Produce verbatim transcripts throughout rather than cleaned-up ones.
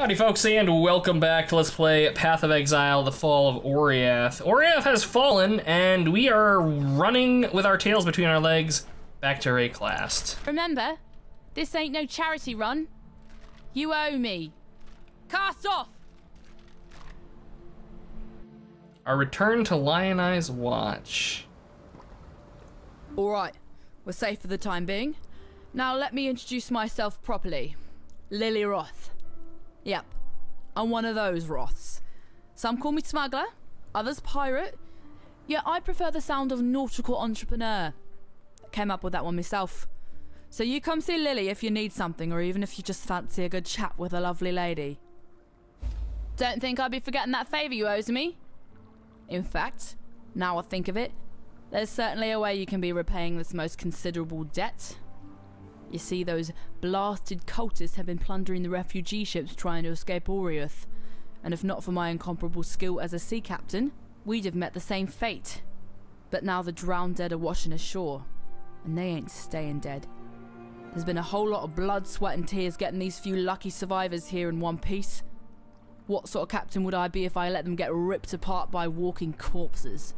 Howdy folks, and welcome back to Let's Play Path of Exile, The Fall of Oriath. Oriath has fallen, and we are running with our tails between our legs back to Wraeclast. Remember, this ain't no charity run. You owe me. Cast off! Our return to Lioneye's Watch. Alright, we're safe for the time being. Now let me introduce myself properly. Lily Roth. Yep, I'm one of those Roths. Some call me smuggler, others pirate. Yet I prefer the sound of nautical entrepreneur. Came up with that one myself. So you come see Lily if you need something, or even if you just fancy a good chat with a lovely lady. Don't think I'd be forgetting that favour you owes me. In fact, now I think of it, there's certainly a way you can be repaying this most considerable debt. You see, those blasted cultists have been plundering the refugee ships trying to escape Oriath, and if not for my incomparable skill as a sea captain, we'd have met the same fate. But now the drowned dead are washing ashore, and they ain't staying dead. There's been a whole lot of blood, sweat and tears getting these few lucky survivors here in one piece. What sort of captain would I be if I let them get ripped apart by walking corpses?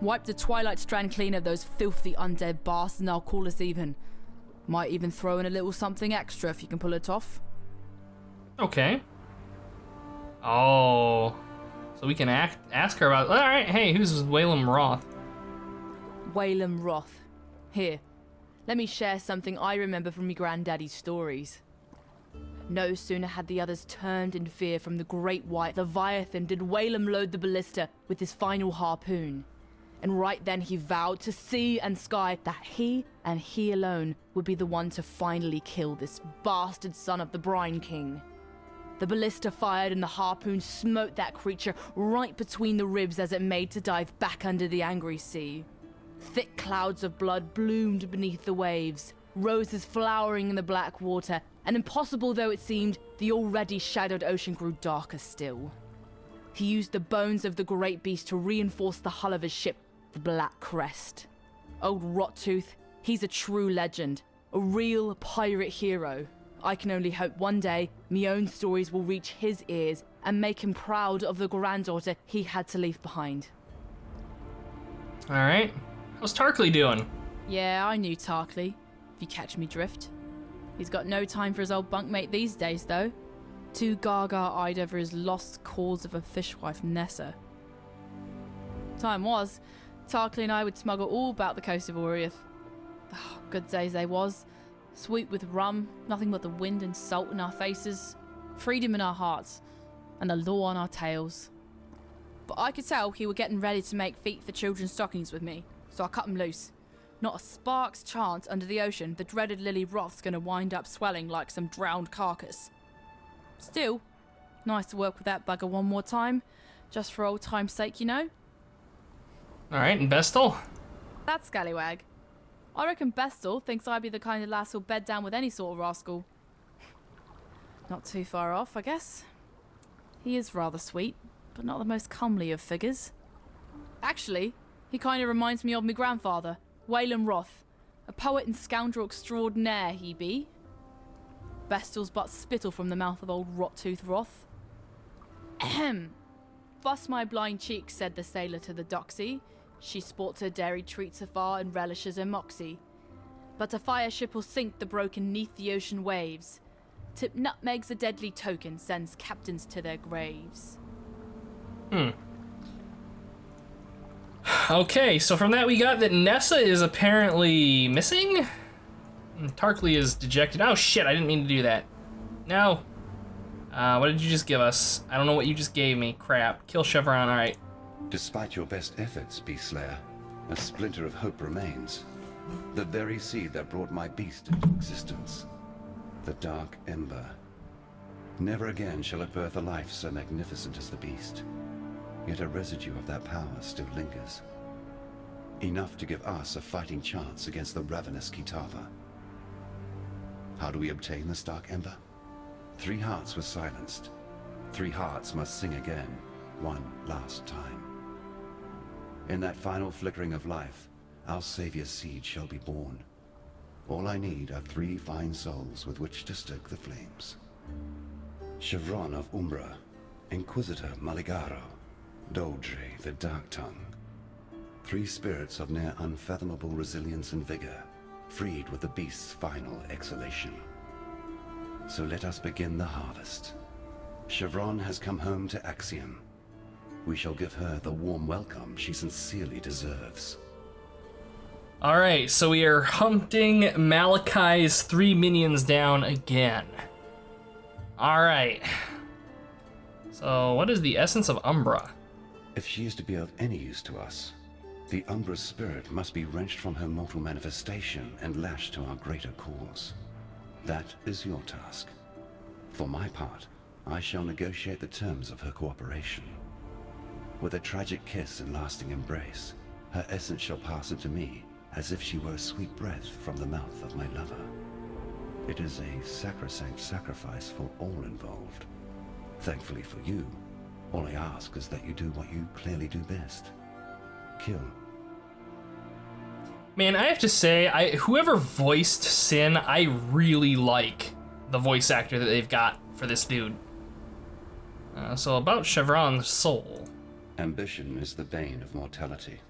Wipe the Twilight Strand clean of those filthy undead bastards and I'll call us even. Might even throw in a little something extra if you can pull it off. Okay. Oh. So we can act, ask her about... Alright, hey, who's Waylam Roth? Waylam Roth. Here, let me share something I remember from your granddaddy's stories. No sooner had the others turned in fear from the great white Leviathan did Waylam load the ballista with his final harpoon. And right then he vowed to sea and sky that he and he alone would be the one to finally kill this bastard son of the Brine King. The ballista fired and the harpoon smote that creature right between the ribs as it made to dive back under the angry sea. Thick clouds of blood bloomed beneath the waves, roses flowering in the black water, and impossible though it seemed, the already shadowed ocean grew darker still. He used the bones of the great beast to reinforce the hull of his ship, The Black Crest. Old Rottooth, he's a true legend, a real pirate hero. I can only hope one day my own stories will reach his ears and make him proud of the granddaughter he had to leave behind. All right, how's Tarkleigh doing? Yeah, I knew Tarkleigh, if you catch me drift. He's got no time for his old bunkmate these days though. Too gaga-eyed over his lost cause of a fishwife, Nessa. Time was, Tarkleigh and I would smuggle all about the coast of Oriath. Oh, good days they was. Sweet with rum, nothing but the wind and salt in our faces, freedom in our hearts, and the law on our tails. But I could tell he were getting ready to make feet for children's stockings with me, so I cut him loose. Not a spark's chance under the ocean, the dreaded Lily Roth's gonna wind up swelling like some drowned carcass. Still, nice to work with that bugger one more time, just for old time's sake, you know. All right, and Bestel? That's scallywag. I reckon Bestel thinks I'd be the kind of lass who'll bed down with any sort of rascal. Not too far off, I guess. He is rather sweet, but not the most comely of figures. Actually, he kind of reminds me of my grandfather, Waylam Roth. A poet and scoundrel extraordinaire he be. Bestel's but spittle from the mouth of old Rocktooth Roth. Ahem. Bust my blind cheek, said the sailor to the doxy. She sports her dairy treats afar and relishes her moxie. But a fire ship will sink the broken neath the ocean waves. Tip nutmeg's a deadly token, sends captains to their graves. Hmm. Okay, so from that we got that Nessa is apparently missing? Tarkleigh is dejected. Oh shit, I didn't mean to do that. No. Uh, what did you just give us? I don't know what you just gave me. Crap. Kill Shavronne, alright. Despite your best efforts, Beast Slayer, a splinter of hope remains. The very seed that brought my beast into existence. The dark ember. Never again shall it birth a life so magnificent as the beast. Yet a residue of that power still lingers. Enough to give us a fighting chance against the ravenous Kitava. How do we obtain this dark ember? Three hearts were silenced. Three hearts must sing again, one last time. In that final flickering of life, our savior's seed shall be born. All I need are three fine souls with which to stoke the flames. Shavronne of Umbra, Inquisitor Maligaro, Doedre the Dark Tongue. Three spirits of near unfathomable resilience and vigor, freed with the beast's final exhalation. So let us begin the harvest. Shavronne has come home to Axiom. We shall give her the warm welcome she sincerely deserves. All right, so we are hunting Malakai's three minions down again. All right. So what is the essence of Umbra? If she is to be of any use to us, the Umbra's spirit must be wrenched from her mortal manifestation and lashed to our greater cause. That is your task. For my part, I shall negotiate the terms of her cooperation. With a tragic kiss and lasting embrace, her essence shall pass into me as if she were a sweet breath from the mouth of my lover. It is a sacrosanct sacrifice for all involved. Thankfully for you, all I ask is that you do what you clearly do best. Kill. Man, I have to say, I whoever voiced Sin, I really like the voice actor that they've got for this dude. Uh, so about Chevron's soul. Ambition is the bane of mortality.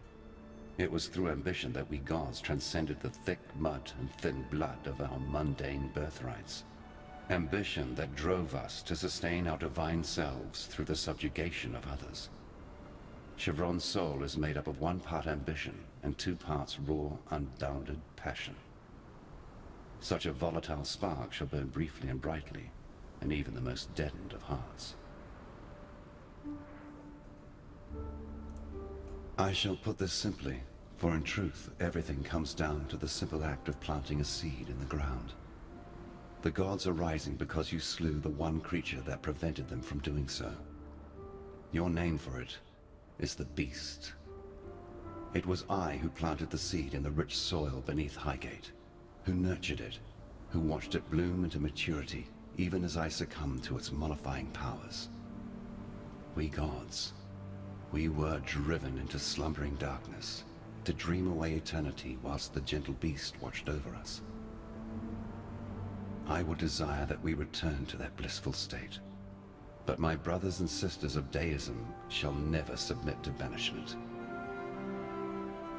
It was through ambition that we gods transcended the thick mud and thin blood of our mundane birthrights. Ambition that drove us to sustain our divine selves through the subjugation of others. Chevron's soul is made up of one part ambition and two parts raw, unbounded passion. Such a volatile spark shall burn briefly and brightly, and even the most deadened of hearts. I shall put this simply, for in truth, everything comes down to the simple act of planting a seed in the ground. The gods are rising because you slew the one creature that prevented them from doing so. Your name for it is the Beast. It was I who planted the seed in the rich soil beneath Highgate, who nurtured it, who watched it bloom into maturity, even as I succumbed to its mollifying powers. We gods, we were driven into slumbering darkness, to dream away eternity whilst the gentle beast watched over us. I would desire that we return to that blissful state, but my brothers and sisters of deism shall never submit to banishment.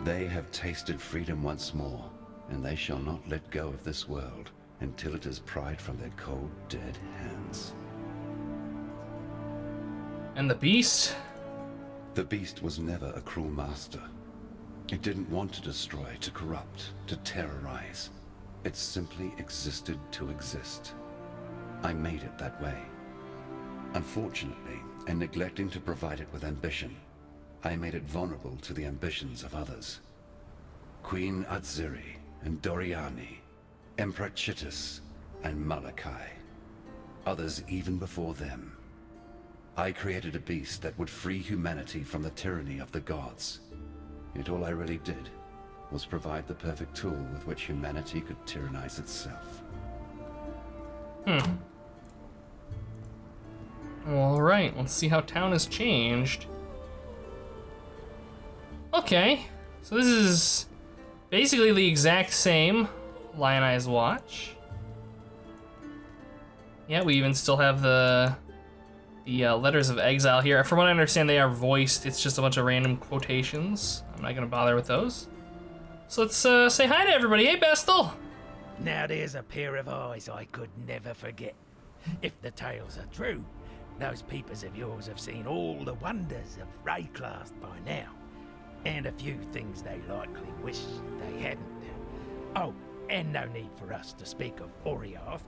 They have tasted freedom once more, and they shall not let go of this world until it is pried from their cold, dead hands. And the beast? The beast was never a cruel master. It didn't want to destroy, to corrupt, to terrorize. It simply existed to exist. I made it that way. Unfortunately, in neglecting to provide it with ambition, I made it vulnerable to the ambitions of others. Queen Atziri and Doriani, Emperor Chitus and Malakai. Others even before them. I created a beast that would free humanity from the tyranny of the gods. Yet all I really did was provide the perfect tool with which humanity could tyrannize itself. Hmm. All right, let's see how town has changed. Okay, so this is basically the exact same Lioneye's Watch. Yeah, we even still have the The uh, letters of exile here. From what I understand, they are voiced. It's just a bunch of random quotations. I'm not gonna bother with those. So let's uh, say hi to everybody. Hey, Bestel! Now there's a pair of eyes I could never forget. If the tales are true, those peepers of yours have seen all the wonders of Wraeclast by now. And a few things they likely wish they hadn't. Oh, and no need for us to speak of Oriath.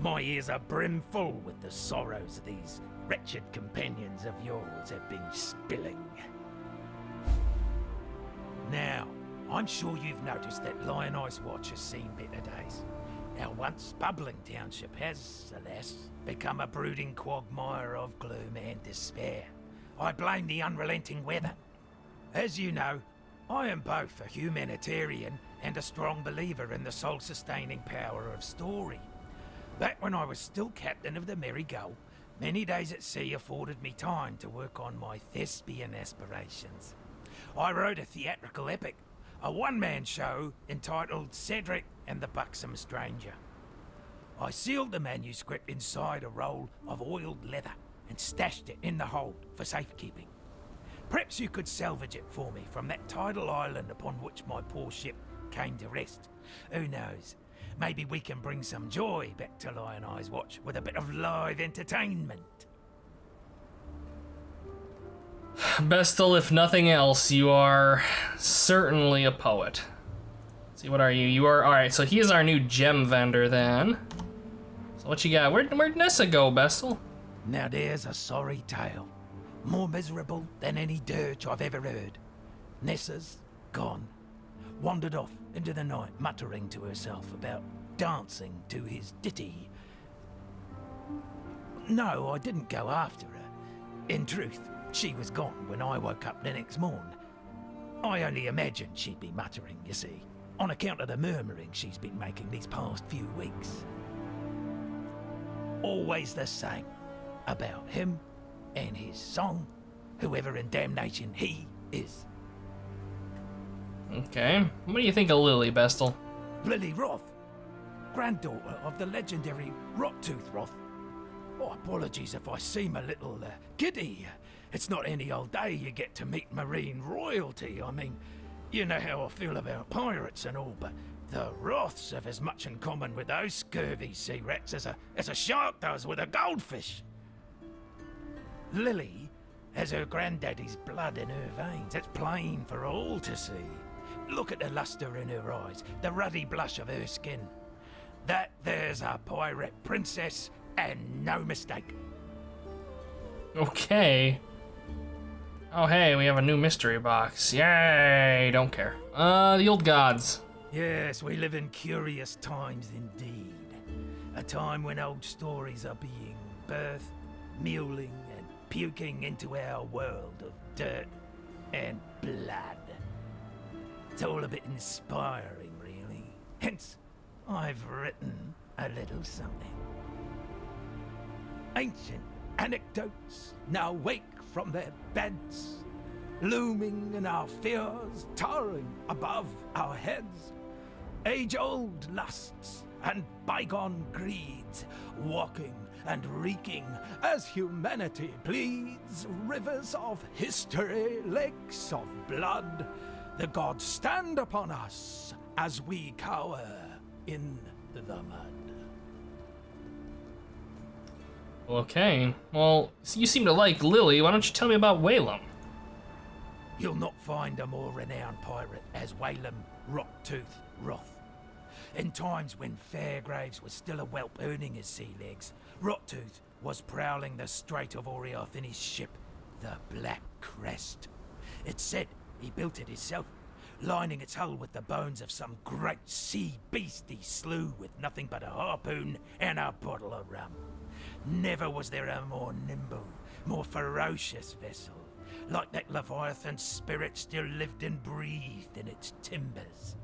My ears are brim full with the sorrows these wretched companions of yours have been spilling. Now, I'm sure you've noticed that Lioneye's Watch has seen better days. Our once bubbling township has, alas, become a brooding quagmire of gloom and despair. I blame the unrelenting weather. As you know, I am both a humanitarian and a strong believer in the soul-sustaining power of story. Back when I was still captain of the Merry Gull, many days at sea afforded me time to work on my thespian aspirations. I wrote a theatrical epic, a one-man show entitled Cedric and the Buxom Stranger. I sealed the manuscript inside a roll of oiled leather and stashed it in the hold for safekeeping. Perhaps you could salvage it for me from that tidal island upon which my poor ship came to rest. Who knows? Maybe we can bring some joy back to Lioneye's Watch with a bit of live entertainment. Bestel, if nothing else, you are certainly a poet. Let's see, what are you? You are, all right, so he is our new gem vendor then. So what you got? Where'd, where'd Nessa go, Bestel? Now there's a sorry tale, more miserable than any dirge I've ever heard. Nessa's gone, wandered off into the night, muttering to herself about dancing to his ditty. No, I didn't go after her. In truth, she was gone when I woke up the next morn. I only imagined she'd be muttering, you see, on account of the murmuring she's been making these past few weeks. Always the same, about him and his song, whoever in damnation he is. Okay, what do you think of Lily, Bestel? Lily Roth, granddaughter of the legendary Rocktooth Roth. Oh, apologies if I seem a little uh, giddy. It's not any old day you get to meet marine royalty. I mean, you know how I feel about pirates and all, but the Roths have as much in common with those scurvy sea rats as a, as a shark does with a goldfish. Lily has her granddaddy's blood in her veins. It's plain for all to see. Look at the luster in her eyes, the ruddy blush of her skin. That there's a pirate princess and no mistake. Okay. Oh hey, we have a new mystery box. Yay, don't care. Uh, the old gods. Yes, we live in curious times indeed. A time when old stories are being birthed, mewling, and puking into our world of dirt and blood. It's all a bit inspiring, really. Hence, I've written a little something. Ancient anecdotes now wake from their beds, looming in our fears, towering above our heads. Age-old lusts and bygone greeds, walking and reeking as humanity bleeds. Rivers of history, lakes of blood, the gods stand upon us as we cower in the mud. Okay, well, you seem to like Lily. Why don't you tell me about Waylam? You'll not find a more renowned pirate as Waylam Rocktooth Roth. In times when Fairgraves was still a whelp earning his sea legs, Rottooth was prowling the Strait of Oriath in his ship, the Black Crest. It's said he built it himself, lining its hull with the bones of some great sea beast he slew with nothing but a harpoon and a bottle of rum. Never was there a more nimble, more ferocious vessel, like that Leviathan's spirit still lived and breathed in its timbers.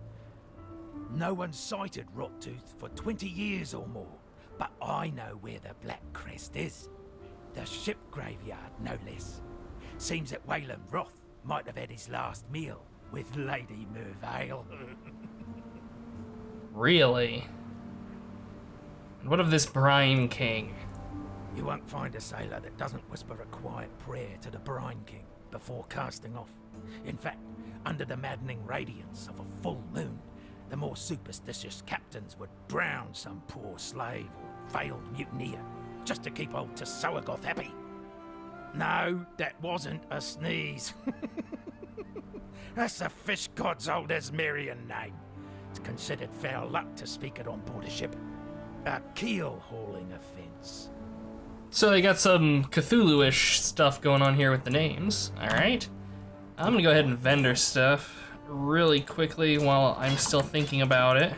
No one sighted Rottooth for twenty years or more, but I know where the Black Crest is. The ship graveyard, no less. Seems that Waylam Roth might have had his last meal with Lady Mervale. Really? And what of this Brine King? You won't find a sailor that doesn't whisper a quiet prayer to the Brine King before casting off. In fact, under the maddening radiance of a full moon, the more superstitious captains would drown some poor slave or failed mutineer just to keep old Tassoagoth happy. No, that wasn't a sneeze. That's the fish god's old Asmerian name. It's considered foul luck to speak it on board a ship. A keel-hauling offense. So they got some Cthulhu-ish stuff going on here with the names. All right. I'm gonna go ahead and vendor stuff really quickly while I'm still thinking about it.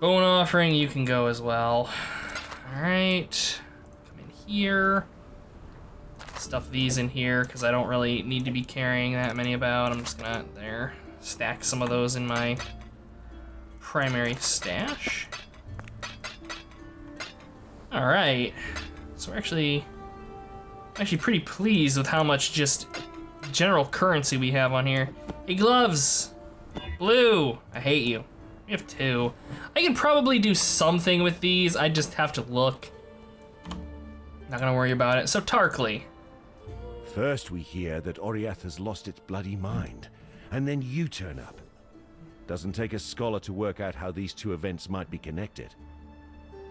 Bone offering, you can go as well. All right, come in here. Stuff these in here because I don't really need to be carrying that many about. I'm just gonna there stack some of those in my primary stash. All right, so we're actually actually pretty pleased with how much just general currency we have on here. Hey, gloves! Blue! I hate you. We have two. I can probably do something with these. I just have to look. Not gonna worry about it. So Tarkleigh. First we hear that Oriath has lost its bloody mind, and then you turn up. Doesn't take a scholar to work out how these two events might be connected.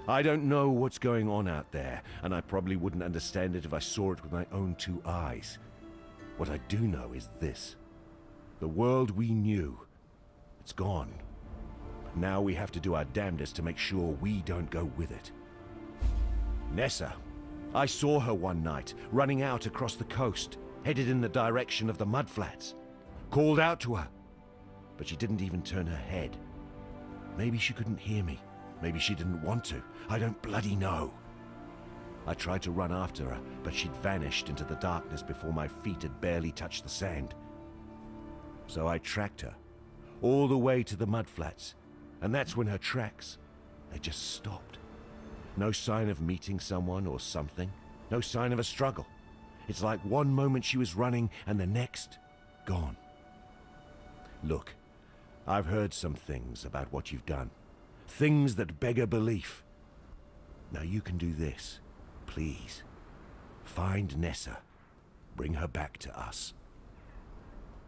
I don't know what's going on out there, and I probably wouldn't understand it if I saw it with my own two eyes. What I do know is this. The world we knew, it's gone. Now we have to do our damnedest to make sure we don't go with it. Nessa. I saw her one night, running out across the coast, headed in the direction of the mudflats. Called out to her, but she didn't even turn her head. Maybe she couldn't hear me. Maybe she didn't want to. I don't bloody know. I tried to run after her, but she'd vanished into the darkness before my feet had barely touched the sand. So I tracked her, all the way to the mudflats, and that's when her tracks, they just stopped. No sign of meeting someone or something. No sign of a struggle. It's like one moment she was running and the next, gone. Look, I've heard some things about what you've done. Things that beggar belief. Now you can do this, please. Find Nessa. Bring her back to us.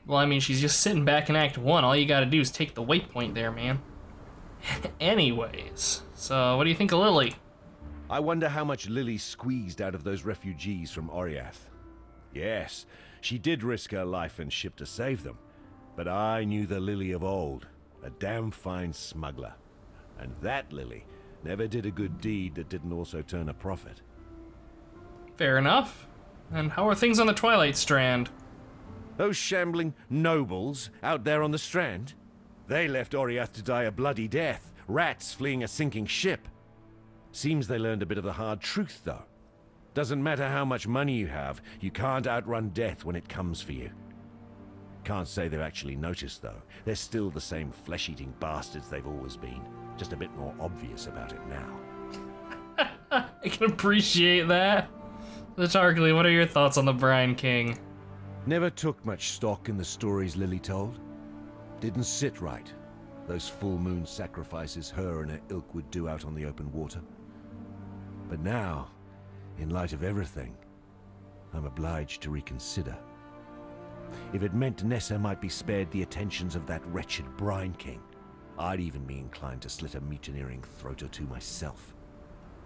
Well, I mean, she's just sitting back in Act One. All you gotta do is take the waypoint there, man. Anyways, so what do you think of Lily? I wonder how much Lily squeezed out of those refugees from Oriath. Yes, she did risk her life and ship to save them, but I knew the Lily of old, a damn fine smuggler. And that Lily never did a good deed that didn't also turn a profit. Fair enough. And how are things on the Twilight Strand? Those shambling nobles out there on the Strand? They left Oriath to die a bloody death, rats fleeing a sinking ship. Seems they learned a bit of the hard truth, though. Doesn't matter how much money you have, you can't outrun death when it comes for you. Can't say they've actually noticed, though. They're still the same flesh-eating bastards they've always been. Just a bit more obvious about it now. I can appreciate that. So Tarkleigh, what are your thoughts on the Brine King? Never took much stock in the stories Lily told. Didn't sit right, those full moon sacrifices her and her ilk would do out on the open water. But now, in light of everything, I'm obliged to reconsider. If it meant Nessa might be spared the attentions of that wretched Brine King, I'd even be inclined to slit a mutineering throat or two myself.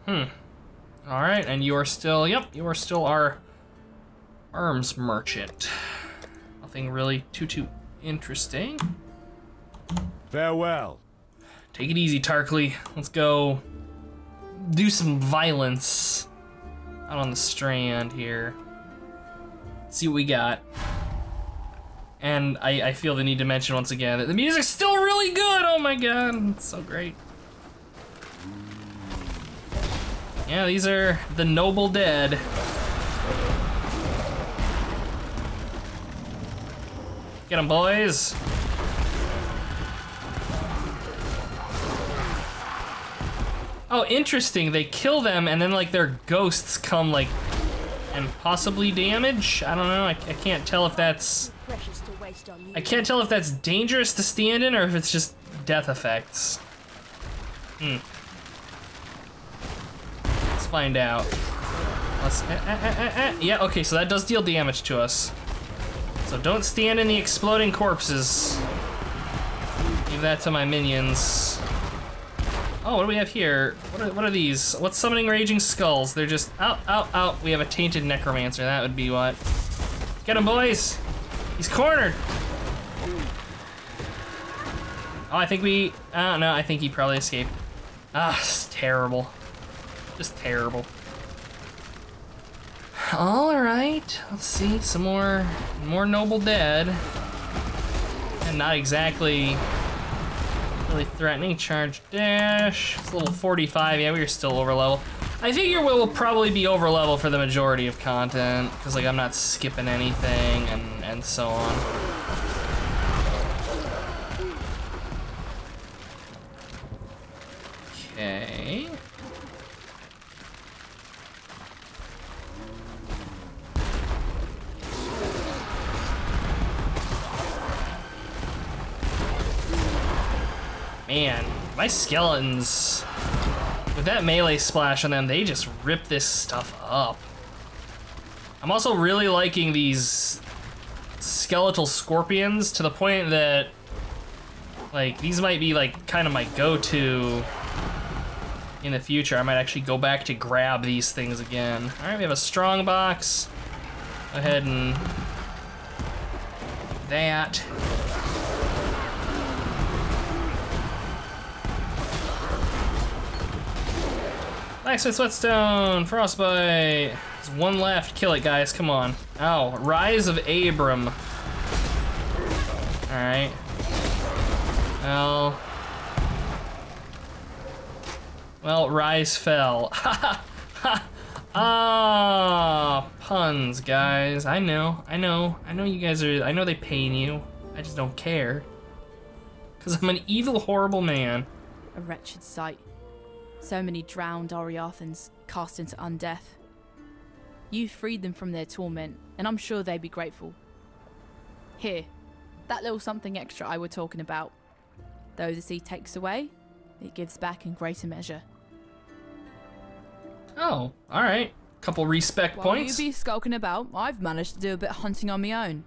Hmm. All right, and you are still, yep, you are still our arms merchant. Nothing really too, too interesting. Farewell. Take it easy, Tarkleigh. Let's go do some violence out on the Strand here. See what we got. And I, I feel the need to mention once again that the music's still really good. Oh my god, it's so great. Yeah, these are the noble dead. Get 'em, boys. Oh, interesting. They kill them and then like their ghosts come like and possibly damage. I don't know. I, I can't tell if that's I can't tell if that's dangerous to stand in or if it's just death effects. Hmm. Let's find out. Let's, eh, eh, eh, eh. Yeah, okay, so that does deal damage to us. So don't stand in the exploding corpses. Leave that to my minions. Oh, what do we have here? What are, what are these? What's summoning raging skulls? They're just out, out, out. We have a tainted necromancer. That would be what. Get him, boys. He's cornered. Oh, I think we, I don't know. I think he probably escaped. Ah, it's terrible. Just terrible. All right, let's see some more, more noble dead, and not exactly really threatening. Charge dash, it's a little forty-five. Yeah, we are still over level. I figure we'll probably be over level for the majority of content because like I'm not skipping anything and and so on. Okay. Man, my skeletons, with that melee splash on them, they just rip this stuff up. I'm also really liking these skeletal scorpions to the point that, like, these might be like kind of my go-to in the future. I might actually go back to grab these things again. All right, we have a strong box. Go ahead and that. Blacksmith's Whetstone, Frostbite. There's one left, kill it guys, come on. Ow, Rise of Abram. All right. Well, well, Rise fell. Ha ha! Ah, puns, guys. I know, I know, I know. You guys are. I know they pain you. I just don't care, cause I'm an evil, horrible man. A wretched sight. So many drowned Oriathans cast into undeath. You freed them from their torment, and I'm sure they'd be grateful. Here, that little something extra I were talking about. Though the sea takes away, it gives back in greater measure. Oh, all right. Couple respect While points. While you be skulking about, I've managed to do a bit of hunting on my own.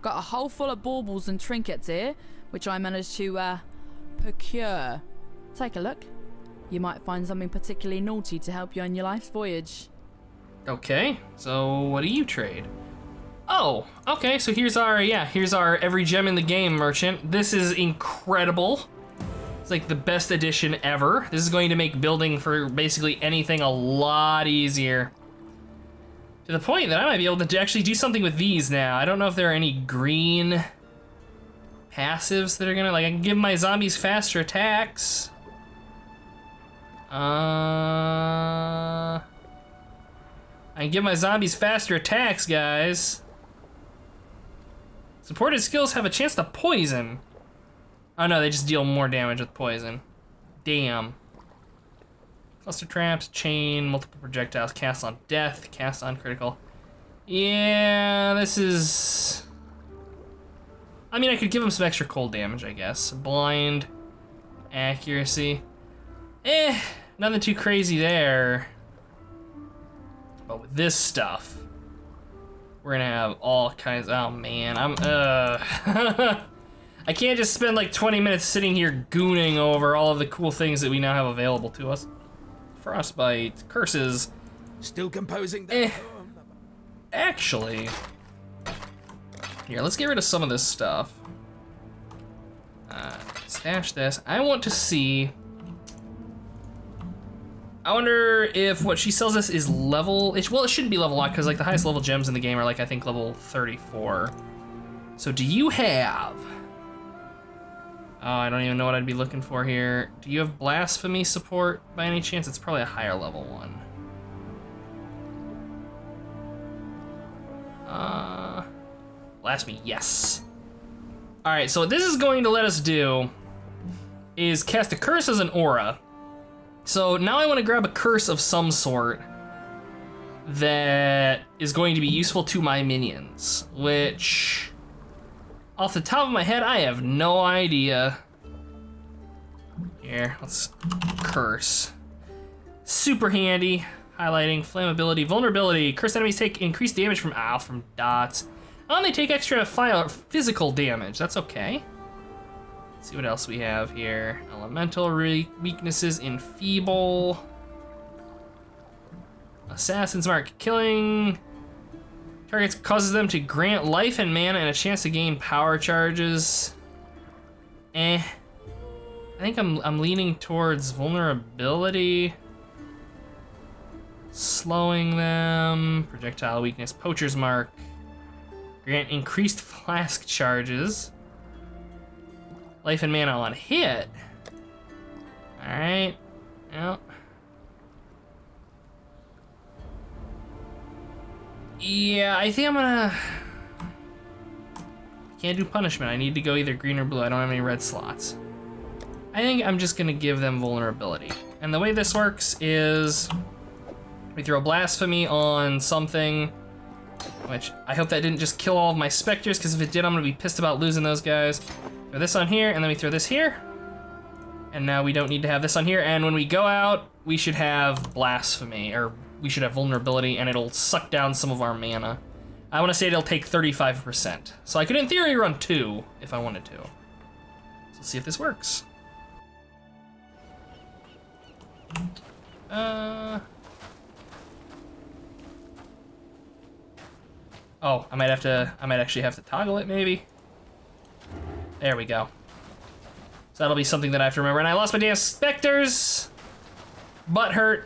Got a hole full of baubles and trinkets here, which I managed to uh, procure. Take a look. You might find something particularly naughty to help you on your life's voyage. Okay, so what do you trade? Oh, okay, so here's our, yeah, here's our every gem in the game merchant. This is incredible. It's like the best edition ever. This is going to make building for basically anything a lot easier. To the point that I might be able to actually do something with these now. I don't know if there are any green passives that are gonna, like I can give my zombies faster attacks. Uh, I can give my zombies faster attacks, guys. Supported skills have a chance to poison. Oh no, they just deal more damage with poison. Damn. Cluster traps, chain, multiple projectiles, cast on death, cast on critical. Yeah, this is... I mean, I could give them some extra cold damage, I guess. Blind, accuracy. Eh, nothing too crazy there. But with this stuff, we're gonna have all kinds. Oh man, I'm uh I can't just spend like twenty minutes sitting here gooning over all of the cool things that we now have available to us. Frostbite, curses. Still composing the eh. Actually, here, let's get rid of some of this stuff. Uh, stash this. I want to see. I wonder if what she sells us is level, it's, well, it shouldn't be level locked because like the highest level gems in the game are like, I think level thirty-four. So do you have, oh, I don't even know what I'd be looking for here. Do you have Blasphemy support by any chance? It's probably a higher level one. Uh, Blasphemy, yes. All right, so what this is going to let us do is cast a curse as an aura. So now I want to grab a curse of some sort that is going to be useful to my minions, which off the top of my head, I have no idea. Here, let's curse. Super handy, highlighting, flammability, vulnerability. Cursed enemies take increased damage from, ow, from dots. And they take extra fire, physical damage, that's okay. Let's see what else we have here. Elemental weaknesses, enfeeble. Assassin's Mark, killing targets causes them to grant life and mana and a chance to gain power charges. Eh. I think I'm, I'm leaning towards vulnerability. Slowing them, projectile weakness, poacher's mark. Grant increased flask charges. Life and mana on hit. All right, yep. Yeah, I think I'm gonna, can't do punishment. I need to go either green or blue. I don't have any red slots. I think I'm just gonna give them vulnerability. And the way this works is we throw blasphemy on something, which I hope that didn't just kill all of my specters, because if it did, I'm gonna be pissed about losing those guys. Throw this on here, and then we throw this here. And now we don't need to have this on here. And when we go out, we should have Blasphemy, or we should have Vulnerability, and it'll suck down some of our mana. I want to say it'll take thirty-five percent. So I could, in theory, run two if I wanted to. So let's see if this works. Uh... Oh, I might have to, I might actually have to toggle it, maybe. There we go. So that'll be something that I have to remember. And I lost my damn specters! Butthurt.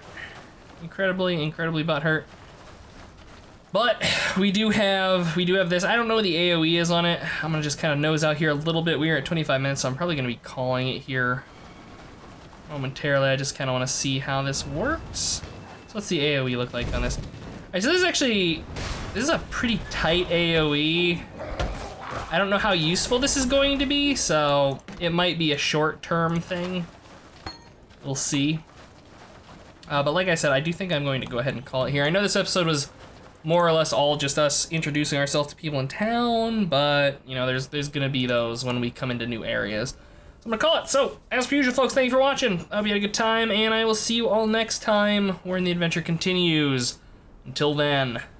Incredibly, incredibly butthurt. But we do have, we do have this. I don't know what the AoE is on it. I'm gonna just kind of nose out here a little bit. We are at twenty-five minutes, so I'm probably gonna be calling it here momentarily. I just kind of want to see how this works. So what's the AoE look like on this? All right, so this is actually, this is a pretty tight AoE. I don't know how useful this is going to be, so it might be a short-term thing. We'll see. Uh, but like I said, I do think I'm going to go ahead and call it here. I know this episode was more or less all just us introducing ourselves to people in town, but you know, there's there's gonna be those when we come into new areas. So I'm gonna call it. So as per usual, folks, thank you for watching. I hope you had a good time, and I will see you all next time where the adventure continues. Until then.